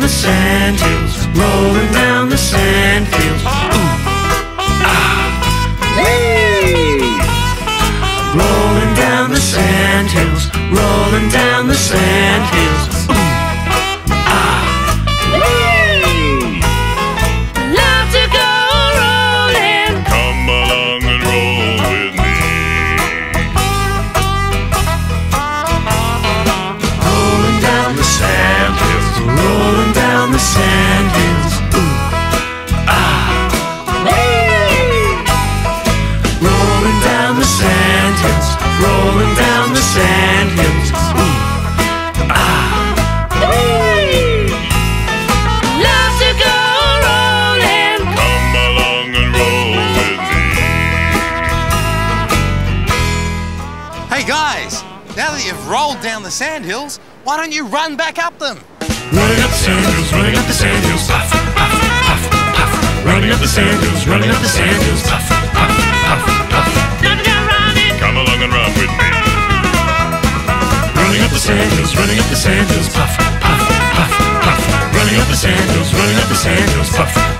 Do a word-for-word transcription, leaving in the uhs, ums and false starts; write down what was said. down the sand hills, rolling down the sand hills. Ooh, ah, whee! Rolling down the sand hills, rolling down the sand hills. Rolled down the sand hills, why don't you run back up them? Running up the sand hills, running up the sand hills, puff, puff, puff, puff. Running up the sand hills, running up the sand hills, puff, puff, puff, puff. Now you're running, come along and run with me. Running up the sand hills, running up the sand hills, puff, puff, puff, puff. Running up the sand hills, running up the sand hills, puff.